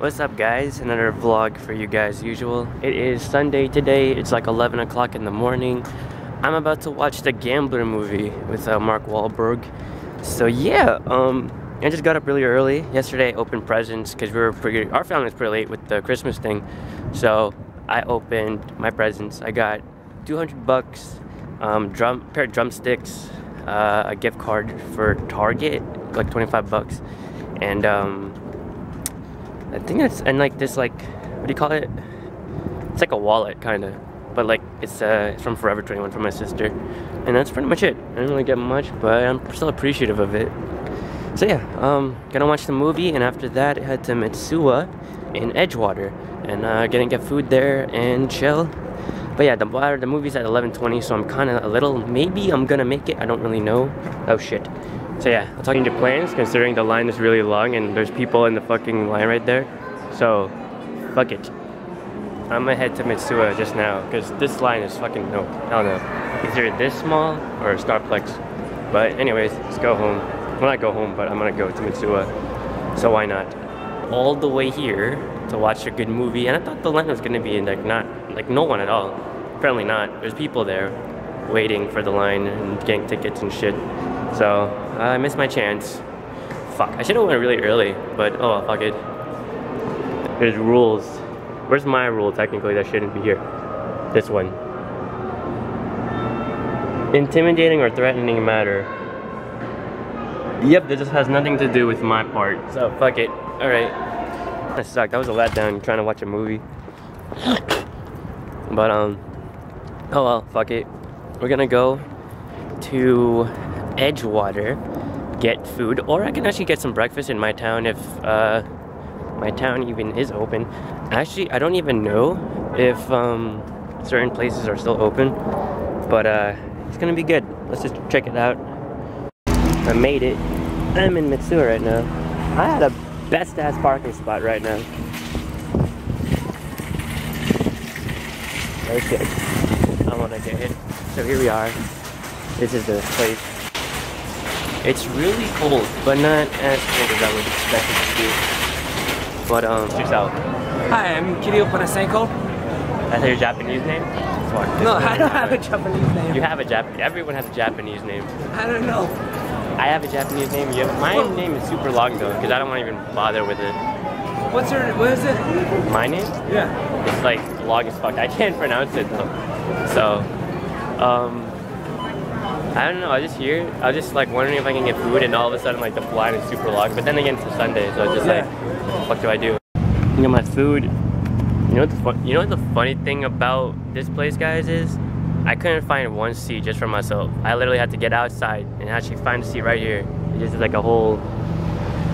What's up guys, another vlog for you guys as usual. It is Sunday today, it's like 11 o'clock in the morning. I'm about to watch the Gambler movie with Mark Wahlberg. So yeah, I just got up really early. Yesterday I opened presents because our family was pretty late with the Christmas thing. So I opened my presents. I got 200 bucks, pair of drumsticks, a gift card for Target, like 25 bucks. And I think that's, and like this, like, what do you call it? It's like a wallet, kind of. But like, it's from Forever 21 from my sister. And that's pretty much it. I didn't really get much, but I'm still appreciative of it. So yeah, gonna watch the movie, and after that, I head to Mitsuwa in Edgewater. And gonna get food there and chill. But yeah, the movie's at 11:20, so I'm kind of a little, maybe I'm gonna make it, I don't really know. Oh shit. So yeah, I'll talk to plans considering the line is really long and there's people in the fucking line right there. So, fuck it. I'm gonna head to Mitsuwa just now because this line is fucking, no, hell no. Either this small or Starplex. But anyways, let's go home. Well, not go home, but I'm gonna go to Mitsuwa. So why not? All the way here to watch a good movie, and I thought the line was gonna be like not, like no one at all. Apparently not. There's people there waiting for the line and getting tickets and shit. So, I missed my chance. Fuck, I should've went really early, but oh, fuck it. There's rules. Where's my rule, technically, that shouldn't be here? This one. Intimidating or threatening matter. Yep, this has nothing to do with my part, so fuck it. Alright. That sucked, that was a letdown, trying to watch a movie. But, oh well, fuck it. We're gonna go to Edgewater, get food, or I can actually get some breakfast in my town if my town even is open. Actually, I don't even know if certain places are still open, but it's gonna be good. Let's just check it out. I made it. I'm in Mitsuwa right now. I had a best ass parking spot right now. Okay, I wanna get in. So here we are. This is the place. It's really cold, but not as cold as I would expect it to be. But, check out. Hi, I'm Kirio Panasenko. That's your Japanese name? No, I don't have a Japanese name. You have a Japanese, everyone has a Japanese name. I don't know. I have a Japanese name, you have, my name is super long though, because I don't want to even bother with it. What's your, what is it? My name? Yeah. It's like, long as fuck. I can't pronounce it though. So, I don't know, I was just here, I was just like wondering if I can get food, and all of a sudden like the line is super long, but then again it's a Sunday, so I was just like, what the fuck do I do? I got my food. You know what the funny thing about this place guys is? I couldn't find one seat just for myself. I literally had to get outside and actually find a seat right here. This is like a whole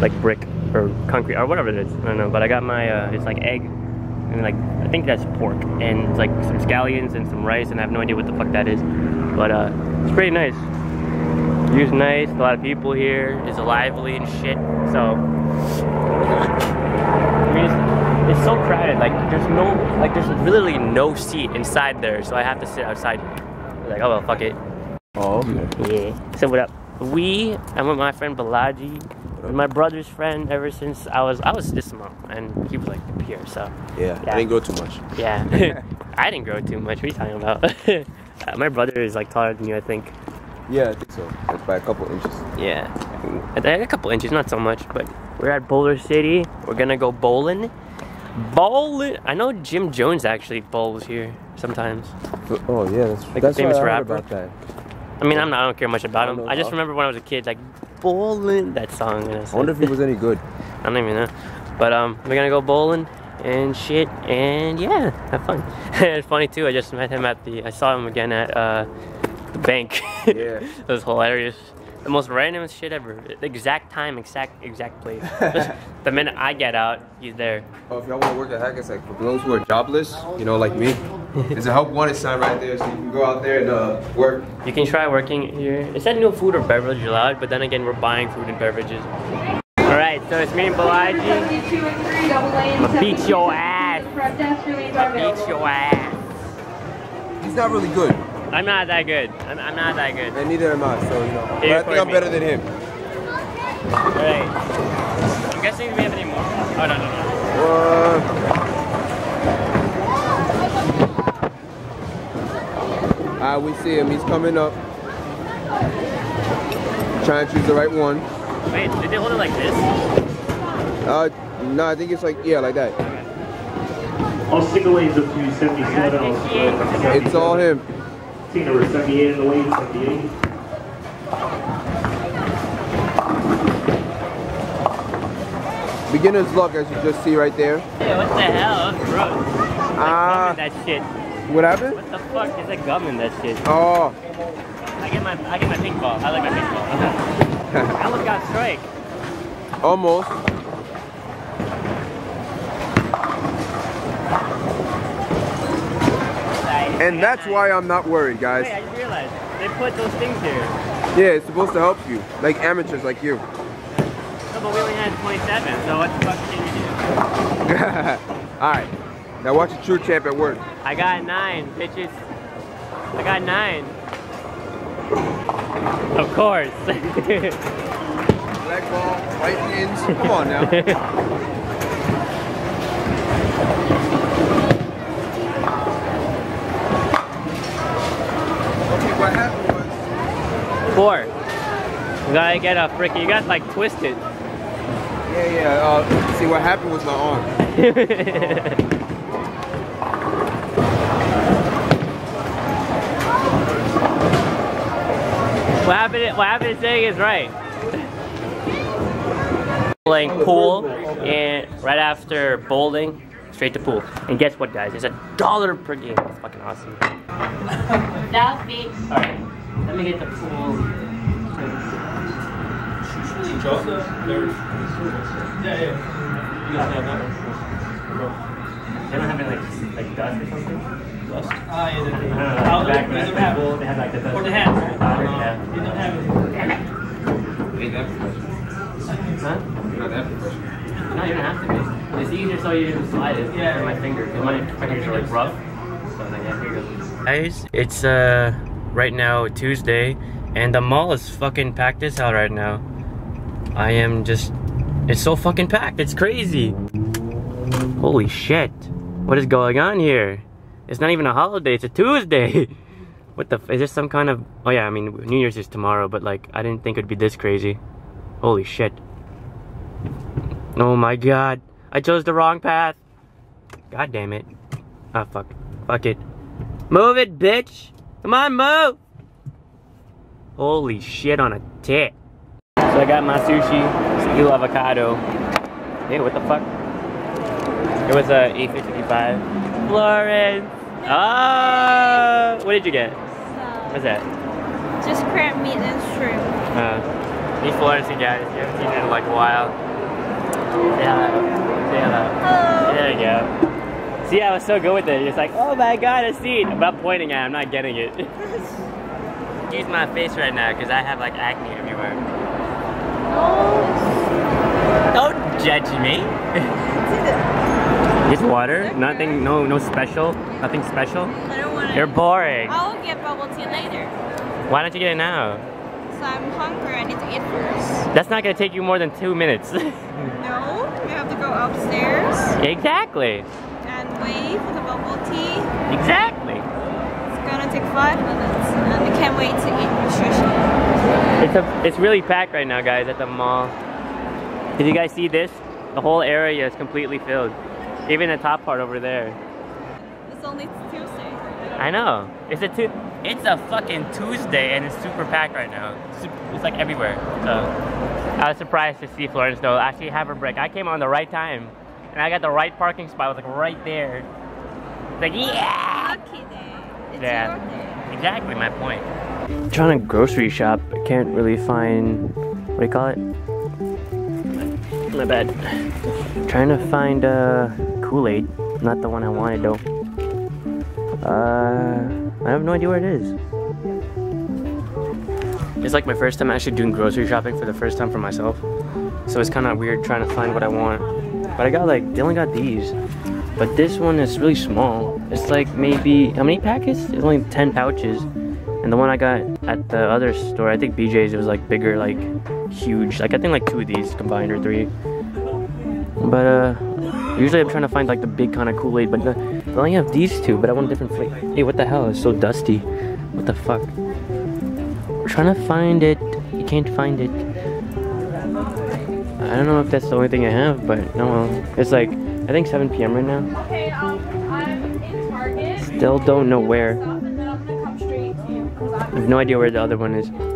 like brick or concrete or whatever it is, I don't know, but I got my, it's like egg, and like, I think that's pork, and it's like some scallions and some rice, and I have no idea what the fuck that is, but it's pretty nice. View's nice, a lot of people here, it's lively and shit, so, I mean, it's so crowded, like, there's no, like, there's literally no seat inside there, so I have to sit outside. Like, oh well, fuck it. Oh, yeah. So what up? I'm with my friend Balaji, my brother's friend ever since I was this small, and he was like here, so. Yeah, I didn't grow too much. Yeah, I didn't grow too much, what are you talking about? My brother is like taller than you, I think. Yeah, I think so. Like by a couple inches. Yeah. A couple inches, not so much, but we're at Boulder City. We're gonna go bowling. Bowling! I know Jim Jones actually bowls here sometimes. Oh yeah, that's like the famous rapper. About that. I mean, I don't care much about him. I just remember when I was a kid, like bowling, that song. And I wonder if he was any good. I don't even know. But we're gonna go bowling and shit, and yeah, have fun. It's funny too, I just met him at the, I saw him again at the bank. Yeah. It was hilarious. The most random shit ever. The exact time, exact place. The minute I get out, he's there. Oh, if y'all want to work at Hackensack, for those who are jobless, you know, like me, there's a help wanted sign right there, so you can go out there and work. You can try working here. It said no food or beverage allowed, but then again, we're buying food and beverages. Alright, so it's me and Balaji. I'ma beat your ass. I'ma beat your ass. He's not really good. I'm not that good. I'm not that good. And neither am I, so you know. But I think I'm better than him. Alright. I'm guessing we have any more. Oh, no. All right, we see him. He's coming up. Trying to choose the right one. Wait, did they hold it like this? No, I think it's like, yeah, like that. All single lanes up to 77. It's all him. Team number 78 in the lane, 78. Beginner's luck, as you just see right there. Yeah, what the hell? That's gross. Ah. That shit. What happened? What the fuck? There's like gum in that shit. Oh. I get my pink ball. I like my pink ball. I almost got strike. Almost. And that's why I'm not worried, guys. Wait, I just realized. They put those things here. Yeah, it's supposed to help you. Like amateurs like you. No, but we only had 27, so what the fuck can you do? Alright. Now watch a true champ at work. I got 9, bitches. I got 9. Of course. Black ball, white pins. Come on now. Okay, what happened was 4. You gotta get a freaking. You got like twisted. Yeah, yeah. See, what happened was my arm. What happened today is right. Playing pool, and right after bowling, straight to pool. And guess what, guys? It's $1 per game. It's fucking awesome. That beats. All right, let me get the pool. Yeah. You guys have that one. They don't have any like dust or something. No, you don't have to be. It's easier so you can slide it. Yeah, my finger. My fingers are like rough. So then, yeah, here you go. Guys, it's right now Tuesday, and the mall is fucking packed as hell right now. I am just. It's so fucking packed. It's crazy. Holy shit! What is going on here? It's not even a holiday, it's a Tuesday! What the f- is this some kind of- oh yeah, I mean, New Year's is tomorrow, but like, I didn't think it'd be this crazy. Holy shit. Oh my god. I chose the wrong path! God damn it. Ah, fuck. Fuck it. Move it, bitch! Come on, move! Holy shit on a tit. So I got my sushi, steel avocado. Hey, what the fuck? It was a $8.55. Florence! Ah! Oh, what did you get? What's that? Just crab meat and shrimp. Meet Florence, you guys. You haven't seen her in like a while. Say hello. Say hello. Hello. There you go. See, I was so good with it. It's like, oh my god, a seed! About pointing at it, I'm not getting it. Use my face right now because I have like acne everywhere. Oh. Don't judge me. It's water, nothing, no special, nothing special. I don't want to. You're boring. I'll get bubble tea later. Why don't you get it now? So I'm hungry, I need to eat first. That's not going to take you more than 2 minutes. No, we have to go upstairs. Exactly. And wait for the bubble tea. Exactly. It's going to take 5 minutes, and we can't wait to eat sushi. It's really packed right now, guys, at the mall. Did you guys see this? The whole area is completely filled. Even the top part over there. It's only Tuesday. I know. It's a fucking Tuesday and it's super packed right now. It's like everywhere. So I was surprised to see Florence though. Actually have her break. I came on the right time and I got the right parking spot. I was like right there. It's like yeah. Lucky day. It's yeah. Your day. Exactly my point. I'm trying to grocery shop. I can't really find what do you call it? My bad. Trying to find Kool-Aid, not the one I wanted though. I have no idea where it is. It's like my first time actually doing grocery shopping for the first time for myself. So it's kind of weird trying to find what I want. But I got like, they only got these. But this one is really small. It's like maybe, how many packets? It's only 10 pouches. And the one I got at the other store, I think BJ's, it was like bigger, like huge. Like I think like 2 of these combined or 3. But Usually I'm trying to find like the big kind of Kool-Aid, but I only have these two, but I want a different flavor. Hey, what the hell? It's so dusty. What the fuck? We're trying to find it. You can't find it. I don't know if that's the only thing I have, but no, well, it's like, I think 7 p.m. right now. Okay, I'm in Target. Still don't know where. I have no idea where the other one is.